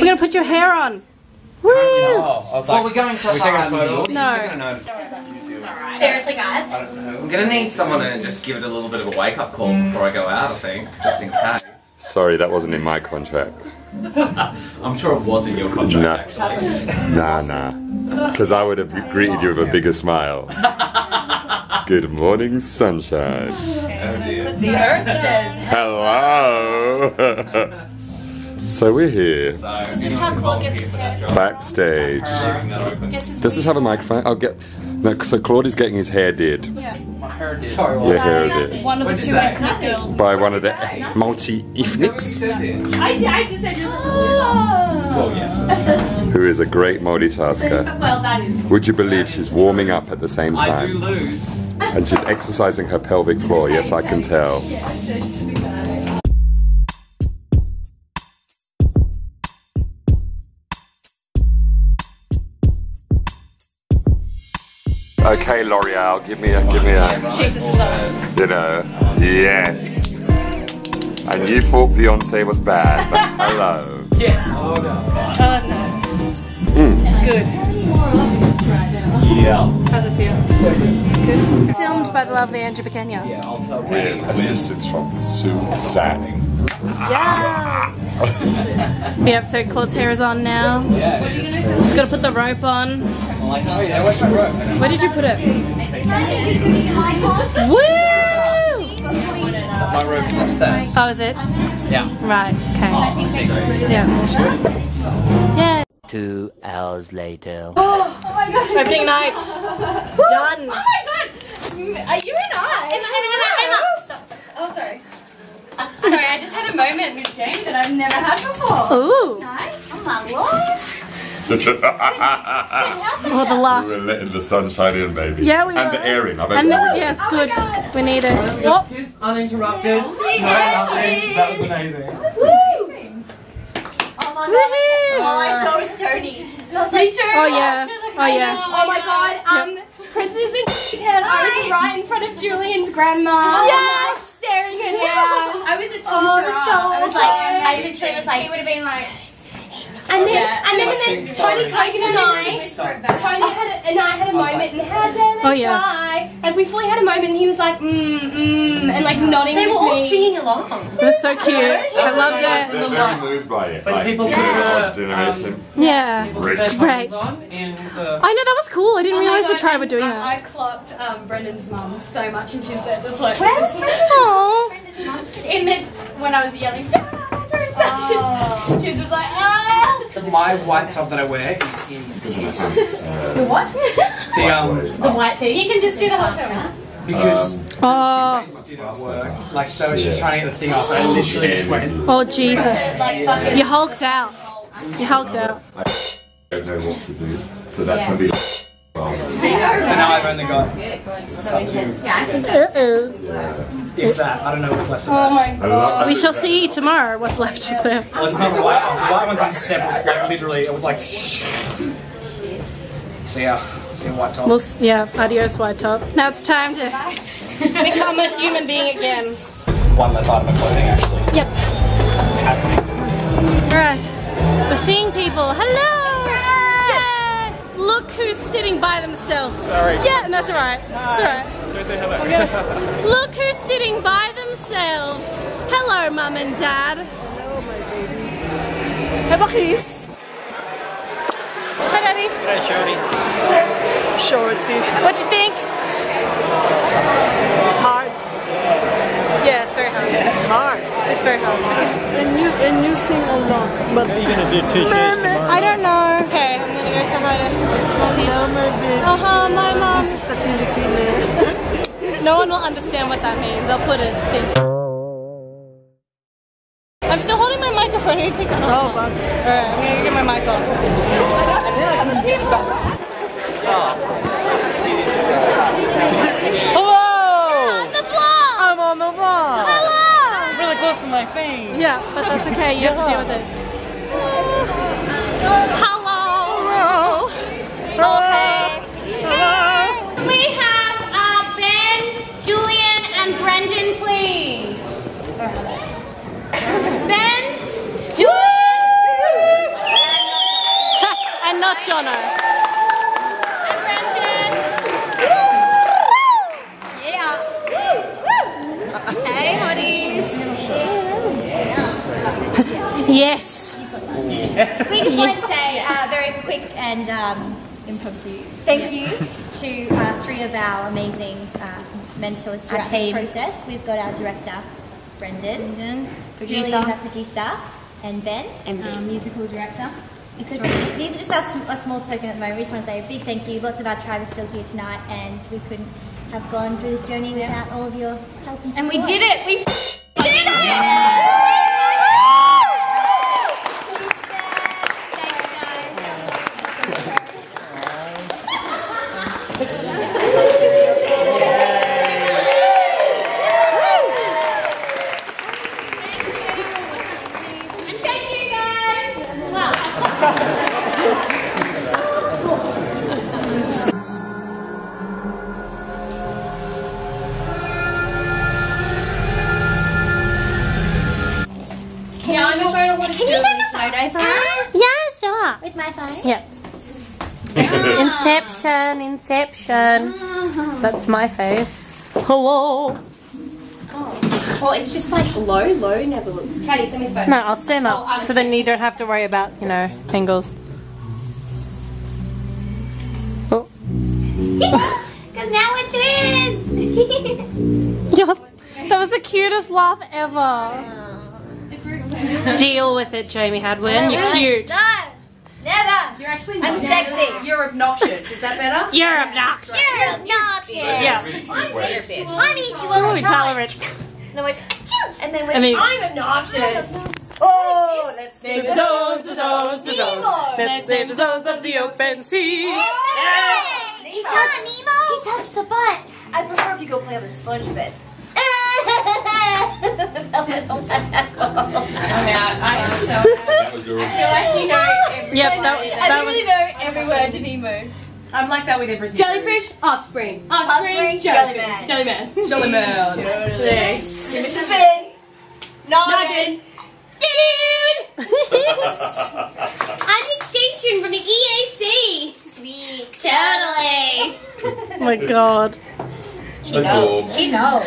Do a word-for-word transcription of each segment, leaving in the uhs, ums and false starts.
We're going to put your hair on. Woo! Oh, I was like, well, we're going for a photo. No. Seriously, guys? I don't know. I'm going to need someone to just give it a little bit of a wake-up call before I go out, I think, just in case. Sorry, that wasn't in my contract. I'm sure it was in your contract, nah. actually. Nah, nah. Because I would have greeted you with a bigger smile. Good morning, sunshine. Oh, dear. The earth says hello. So we're here. So, this is how Claude gets his hair done. Backstage. Does this have a microphone? I'll get... No, so Claude is getting his hair did. Yeah. My hair did. Sorry, what? Your hair did. One of the two ethnic girls. By one of the multi-ethnics. I did, I just said just oh. Well, yes. Who is a great multitasker. Well, that is. Would you believe she's warming up at the same time? I do lose. And she's exercising her pelvic floor. Yes, I can tell. Okay, L'Oreal, give me a, give me a, Jesus is up. You know, yes. I knew for Beyonce was bad, but hello. Yeah. Oh no. Oh no. Mm. Good. Yeah. How's it feel? Good. Filmed by the lovely Andrew Bukenya. Yeah, I'll tell you. With assistance from Sue Sanning. Yeah. Yep, so Claude's hair is on now. Yeah, it is. Just gotta put the rope on. Oh yeah, where's my rope? Where did you put it? Woo! My rope is upstairs. Oh, is it? Yeah. Right, okay. Oh, yeah. Yeah. Two hours later. Oh, oh my god. Opening night. Done. Oh my god. Are you and I? Emma, Emma, Emma, Emma. Stop, stop, stop. Oh, sorry. Uh, sorry, I just had a moment with Jaime that I've never had before. Ooh. Nice. Oh my lord. Well, the laugh. We were letting the sunshine in, baby. Yeah, we were. And the air in. I bet and the, yes, oh good. We need it. Oh. Kiss uninterrupted. Yeah. No, nothing. That was amazing. Woo! Oh my god. All I saw was Tony. And I was like, Tony. Oh yeah. Oh yeah. Oh my god. Um, Prisoners in ten. I was right in front of Julian's grandma. Yes. Staring at her. I was a Tom Giraffe. I was like, I literally was like, it would have been like. And then, yeah, and then, and then Tony Cogan and I, Tony had a, and I had a moment, and how dare they oh, yeah. try? And we fully had a moment, and he was like, mmm, mmm, and like nodding. They were all me. singing along. It was so cute. I loved it. They're very moved by it. Like, people yeah. put um, um, yeah. People right. right. I know, that was cool. I didn't oh realise the tribe were doing I, that. I clocked um, Brendan's mum so much, and she was there just like, where was Brendan's mum sitting? And then when I was yelling, don't, don't, don't, she was just like, oh. My white top that I wear is in use. The what? The um, the white tee. You can just do the hot shower. Because um, oh. didn't work. Like so, she's trying to get the thing off, and I literally just went. Oh Jesus! Yeah. You hulked out. You hulked out. I don't know what to do, so that yeah. can be. Wrong. Yeah. So now I've only got. Uh oh. Yeah. If that, I don't know what's left of that. Oh my god. We shall see tomorrow what's left of them. Well, it's not the white one. The white one's in separate. Like, literally, it was like, shh. See ya. See ya, white top. We'll, yeah, adios, white top. Now it's time to become a human being again. There's one less item of clothing, actually. Yep. Happening. Right. We're seeing people. Hello! Yeah. Look who's sitting by themselves. Sorry. Yeah, that's no, alright. It's alright. Say hello. Gonna, look who's sitting by themselves. Hello, Mum and Dad. Hello, my baby. Have a kiss. Hi, Daddy. Hi, Shorty. Shorty. What do you think? It's hard. Yeah, it's very hard. Yeah, it's hard. It's very hard. Okay. And you and you sing along. But how are you gonna do two shows tomorrow? I don't know. Okay, I'm gonna go say hi to Mommy. Hello, my baby. Uh huh, my mom. This is the Filipino. No one will understand what that means. I'll put it in. I'm still holding my microphone. Here, take that off. Oh, alright, I'm gonna get my mic off. Hello! You're on the vlog! I'm on the vlog! Hello! It's really close to my face. Yeah, but that's okay. You have to deal with it. Hello! Hello! Oh, hey! Hello. We have Julian and Brendan, please. Ben. Julian. much, Jono. Yeah. Hey, hotties. Yes. We just want to say uh, very quick and um, impromptu thank you to uh, three of our amazing uh, mentors throughout this process. We've got our director, Brendan, Brendan. Producer. Julian, our producer, and Ben, um, musical director. Extraordinary. These are just our sm a small token at the moment. We just want to say a big thank you. Lots of our tribe are still here tonight, and we couldn't have gone through this journey yeah. without all of your help and support. And we did it! We f did it! Yeah. Inception, Inception. That's my face. Hello. Oh. Well, it's just like low, low never looks. Katie, send me the phone. No, I'll stand up oh, so then you don't have to worry about, you know, angles. Oh. Because now we're twins. Yo, that was the cutest laugh ever. Yeah. Deal with it, Jaime Hadwen. You're cute. No. Never! You're actually not I'm sexy. Never. You're obnoxious. Is that better? You're obnoxious. You're obnoxious. Yeah. yeah. I'm equal. We tolerate. No, wait. And then when I'm obnoxious. Oh, let's name the zones, the zones, the zones. Let's name the zones of the open sea. Yeah. He touched Nemo. He touched the butt. I prefer if you go play on the sponge bed. I feel like you know every yep, that, that I really know every word to Nemo. I'm like that with every jellyfish, offspring, offspring, offspring jellyman, jellyman, jellyman, jellyman, Mister Finn, Noggin, dude. I'm extinction from the E A C. Sweet, totally. Oh my god. He knows. He knows.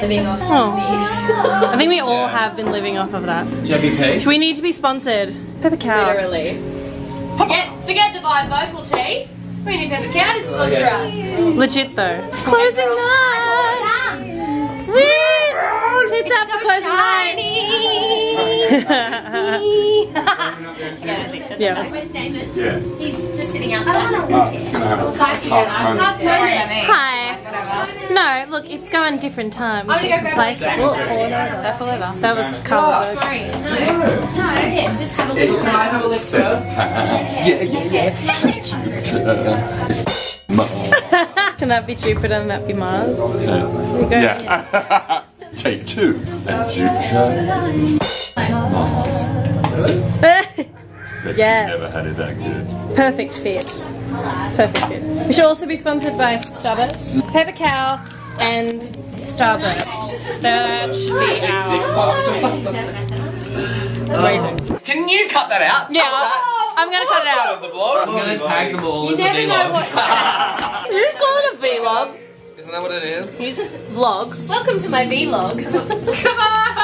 Living off of I think we all yeah. have been living off of that. Jebby Pig. We need to be sponsored. Pepper Cow. Literally. Forget, forget the vibe vocal tea. We need Pepper Cow to sponsor us. Legit though. Closing night. Sweet. Tits up for closing night. Yeah. Where's Damon? Yeah. He's just sitting out there. Hi. No, look, it's going different time. I'm gonna go grab my phone. That forever. That was covered. No, just have a little. Have a little. Yeah, yeah, yeah. Can that be Jupiter and that be Mars? No. Yeah. Take two and Jupiter. Yeah. Never had it that good. Perfect fit. Perfect fit. We should also be sponsored by Starburst, Pepper Cow, and Starburst. That should be our. Can you cut that out? Yeah, that. I'm gonna cut it out. I'm gonna tag them all in the vlog. You never know what's happening. You call it a vlog. Isn't that what it is? Vlog. Welcome to my vlog. Come on.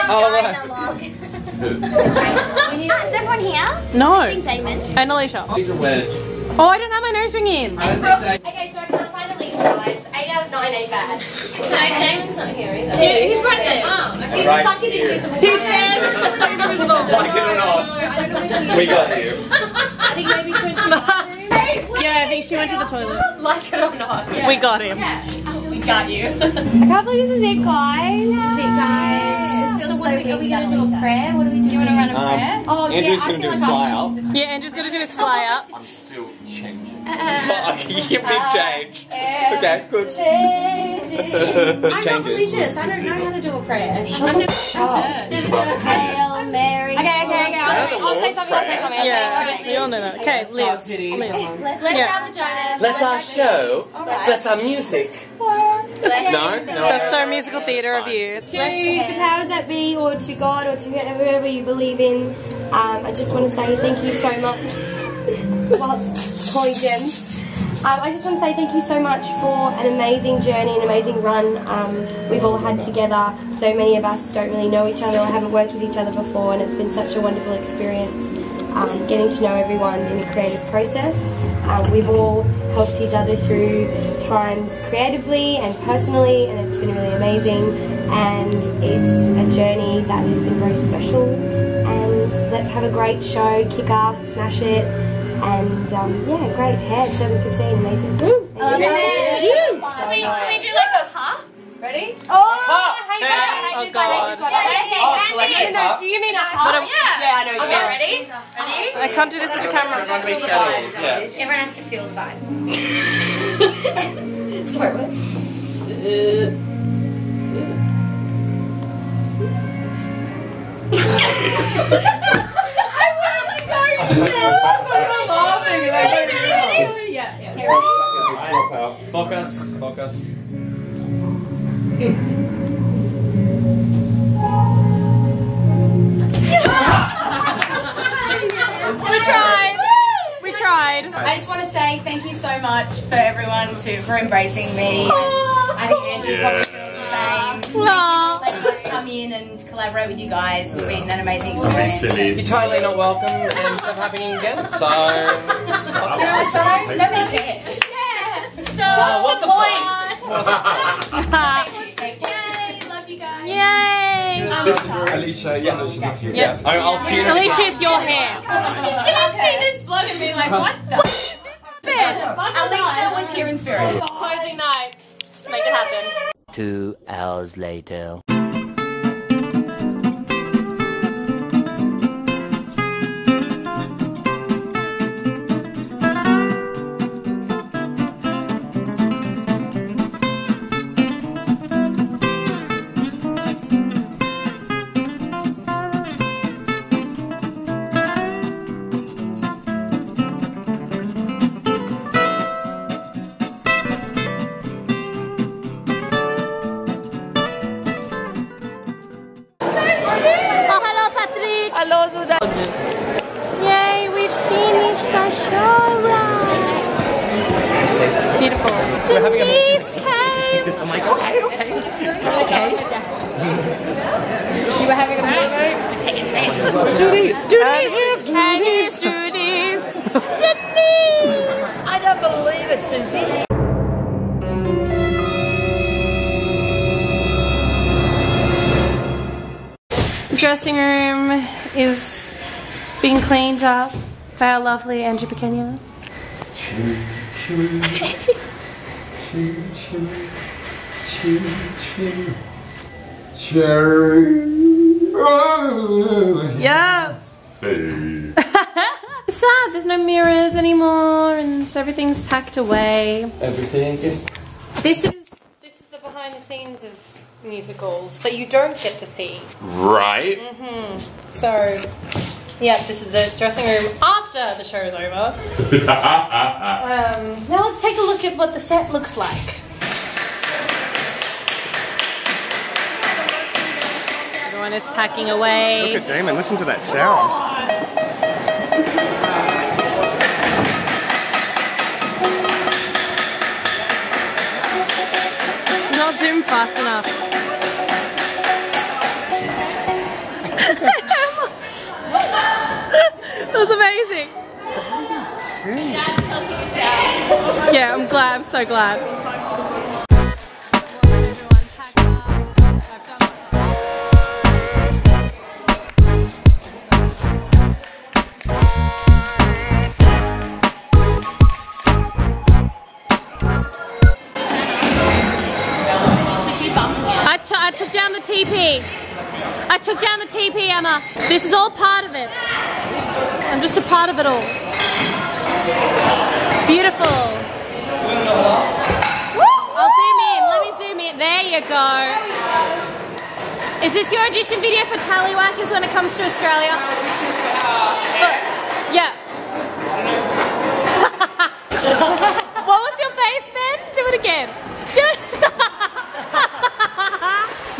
It's the China vlog. Oh, is everyone here? No. And Alicia. Oh, I don't have my nose ring in. Okay, so I can't find Alicia, guys. Eight out of nine ain't bad. No, Damon's not here either. He, he's right there. Oh, okay. He's right fucking invisible. He's there. Like it or not. We got you. I think maybe she went to the bathroom. Yeah, I think she went to the toilet. Like it or not. Yeah. We got him. Yeah. Oh, we got you. I can't believe this is it, guys. This is it, guys. So we, are we going to do a prayer? What do we do? Do you want to run a um, prayer? Oh, Andrew's yeah, going to do his like fly up. Yeah, Andrew's going to do his fly up. I'm still changing. Uh, okay, you big change. Uh, okay, good. Changing. I'm not religious. I don't know how to do a prayer. Shut I'm never oh, going to Hail Mary. Okay, okay, okay. I'll, I'll say something. I'll say something. Yeah, we all know that. Okay, Liz. Bless our vaginas. Bless our show. Bless our music. No, no. That's our musical theatre review. To the powers that be, or to God, or to whoever you believe in, um, I just want to say thank you so much whilst toy gym. Um, I just want to say thank you so much for an amazing journey, an amazing run um, we've all had together. So many of us don't really know each other or haven't worked with each other before, and it's been such a wonderful experience um, getting to know everyone in the creative process. Um, we've all helped each other through times creatively and personally, and it's been really amazing, and it's a journey that has been very special. And let's have a great show, kick ass, smash it. And um, yeah, great hair, twenty fifteen, amazing. Woo! Can we do like a huh? Ready? Oh, I hate that. I hate this, I hate this one. Oh, do you mean a huh? Yeah, I know. Okay, ready? Ready? I can't do this with the camera. Everyone has to feel the vibe. Sorry, what? I am laughing and I don't know. Yeah, yeah. Here, right, focus, focus. We tried. We tried. I just want to say thank you so much for everyone too for embracing me. And I think Andrew probably feels the same. Aww. Come in and collaborate with you guys. It's been an amazing experience. So. You're totally not welcome, and stuff happening again. So, no, nobody cares. Yeah. So, uh, what's the point? What's the point? Thank you, thank you. Yay, love you guys. Yay. Um, this is Alicia. Yeah, Alicia, not you. Yes, yeah. I'll cue yeah. Alicia's your hair. She's gonna see this bloke and be like, what the? What the Alicia was here in spirit. Closing night. Make it happen. Two hours later. Dressing room is being cleaned up by our lovely Andrew Bukenya. Choo, choo. Choo, choo. Choo, choo. Choo. Yeah. Hey. It's sad, there's no mirrors anymore and everything's packed away. Everything is. This is this is the behind the scenes of musicals that you don't get to see. Right. Mm-hmm. So, yeah, this is the dressing room after the show is over. um, now let's take a look at what the set looks like. Everyone is packing away. Look at Damon, listen to that sound. It's not zoom fast enough. That was amazing. Yeah, I'm glad. I'm so glad. I, t I took down the teepee. I took down the teepee, Emma. This is all part of it. I'm just a part of it all. Beautiful. I'll zoom in. Let me zoom in. There you go. Is this your audition video for Tallywackers when it comes to Australia? But, yeah. What was your face, Ben? Do it again. Do it.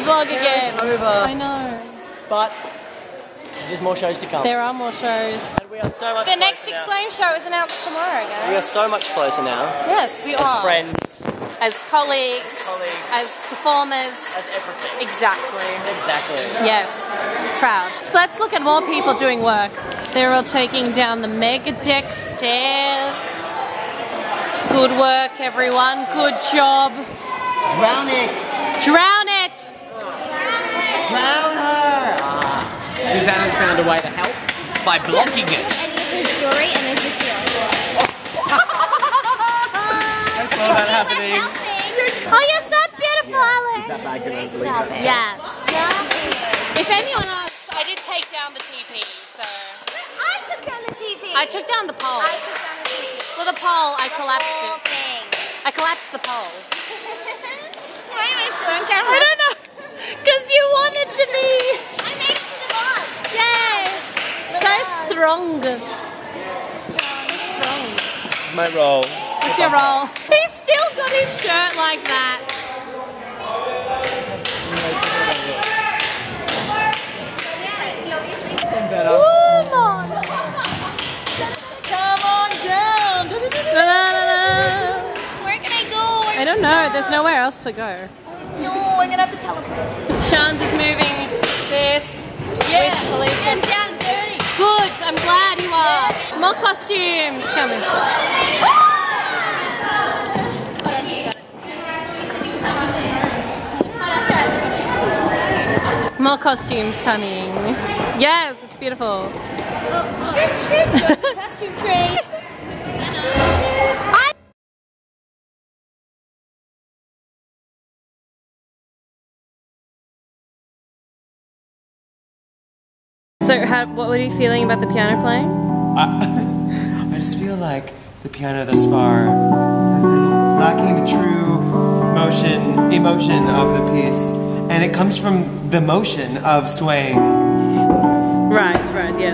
Vlog again. Over. I know. But. there's more shows to come. There are more shows. And we are so much The next Exclaim now. show is announced tomorrow, guys. We are so much closer now. Yes, we as are. As friends. As colleagues. As colleagues. As performers. As everything. Exactly. Exactly. Yes. Proud. So let's look at more people doing work. They're all taking down the mega deck stairs. Good work, everyone. Good job. Drown it. Drown it. Drown her. Ah. Susanna's found a way to help by blocking it. And every story, and there's just the I saw that happening. Oh, you're so beautiful, Alex. Yeah. Yes. Yeah. If anyone asks, I did take down the teepee. So. I took down the teepee. I took down the pole. I took down the teepee. Well, the pole, I the collapsed it. Thing. I collapsed the pole. Why am I still on camera? I don't know. Because you wanted to be. I made it to the bottom. Yay. The so love. strong. Strong. This is my role. It's your role. He's still got his shirt like that. Come on. Come on down. Where can I go? Where I don't know. There's nowhere else to go. No, I'm gonna have to teleport. Shanz is moving this yeah. with Alicia. I'm down dirty. Good, I'm glad you are. Yeah. More costumes coming. More costumes coming. Yes, it's beautiful. Oh, shit, shit. Costume train. So, how, what were you feeling about the piano playing? I, I just feel like the piano thus far has been lacking the true motion, emotion of the piece, and it comes from the motion of swaying. Right, right, yes.